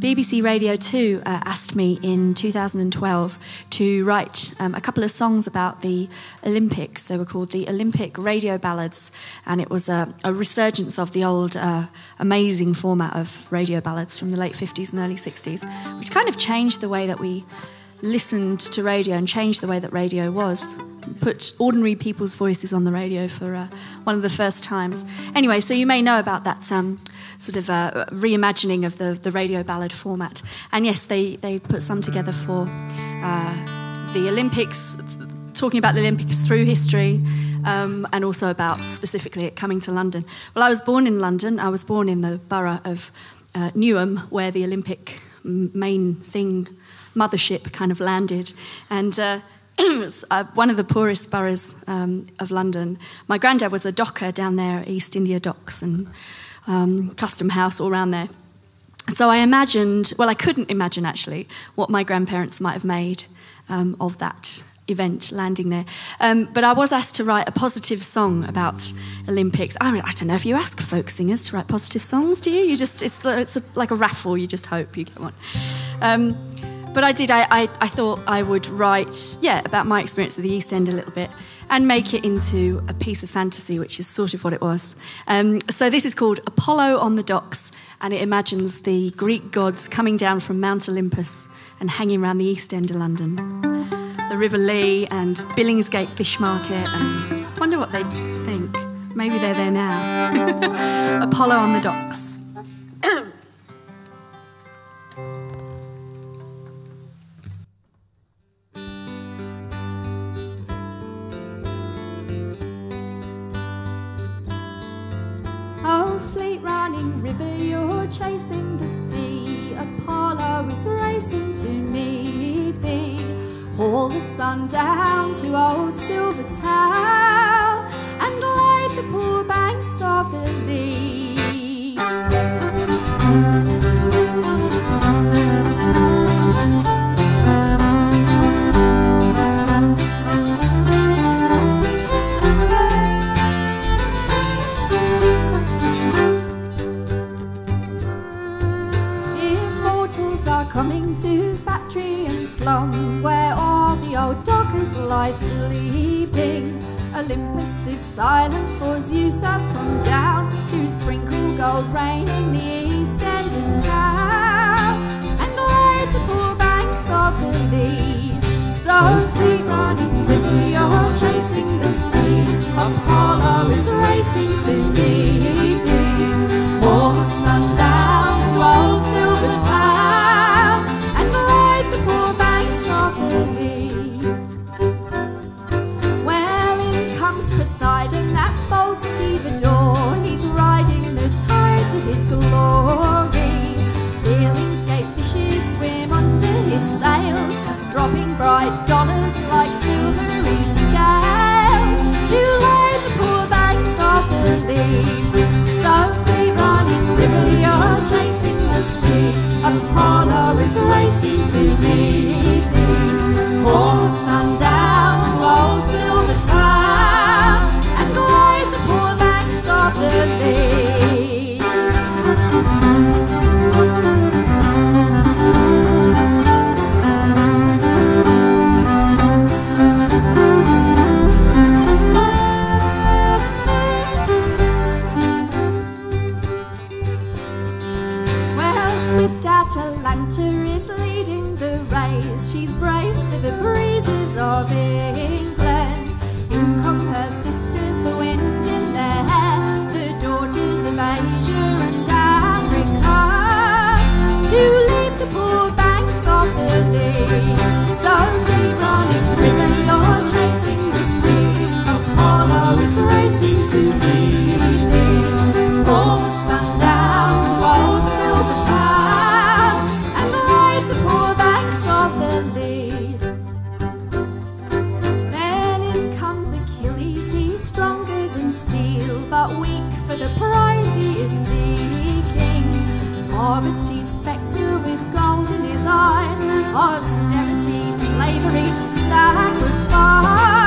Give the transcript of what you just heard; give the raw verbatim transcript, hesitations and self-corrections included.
B B C Radio two uh, asked me in two thousand twelve to write um, a couple of songs about the Olympics. They were called the Olympic Radio Ballads, and it was a, a resurgence of the old uh, amazing format of radio ballads from the late fifties and early sixties, which kind of changed the way that we listened to radio and changed the way that radio was. Put ordinary people's voices on the radio for uh, one of the first times. Anyway, so you may know about that um, sort of uh, reimagining of the, the radio ballad format. And yes, they, they put some together for uh, the Olympics, talking about the Olympics through history, um, and also about specifically it coming to London. Well, I was born in London. I was born in the borough of uh, Newham, where the Olympic main thing, mothership, kind of landed. And Uh, one of the poorest boroughs um, of London. My granddad was a docker down there at East India Docks and um, Custom House all around there. So I imagined, well, I couldn't imagine actually what my grandparents might have made um, of that event landing there. Um, but I was asked to write a positive song about Olympics. I, mean, I don't know if you ask folk singers to write positive songs, do you? You just, it's, it's a, like a raffle, you just hope you get one. Um, But I did, I, I, I thought I would write, yeah, about my experience of the East End a little bit and make it into a piece of fantasy, which is sort of what it was. Um, so this is called Apollo on the Docks, and it imagines the Greek gods coming down from Mount Olympus and hanging around the East End of London. The River Lea and Billingsgate Fish Market, and I wonder what they think. Maybe they're there now. Apollo on the Docks. Fleet running river, you're chasing the sea. Apollo is racing to meet thee. Haul the sun down to old Silvertown and light the poor banks of the Lea. Coming to factory and slum, where all the old dockers lie sleeping. Olympus is silent, for Zeus has come down to sprinkle gold rain in the east end of town and light the poor banks of the Lea. So fleet running river, you're chasing the sea. Apollo is racing to meet thee. All the sundowns to old Silvertown. Poseidon, that bold stevedore, he's riding in the tide to his glory. Billingsgate fishes swim under his sails, dropping bright dollars like silvery scales to light the poor banks of the Lea. Softly running river, you're chasing the sea. Apollo is racing to meet thee. All the sun down to old Silvertown. Lea. Well, swift Atalanta is leading the race. She's braced for the breezes of England. In come her sisters, the wind in their hair, the daughters of Asia and Africa, to leap the poor banks of the Lea. So fleet running river, you're chasing the sea. Apollo is racing to meet thee. All the sundown to old Silvertown and light the poor banks of the Lea. But weak for the prize he is seeking. Poverty's spectre with gold in his eyes, austerity, slavery, sacrifice.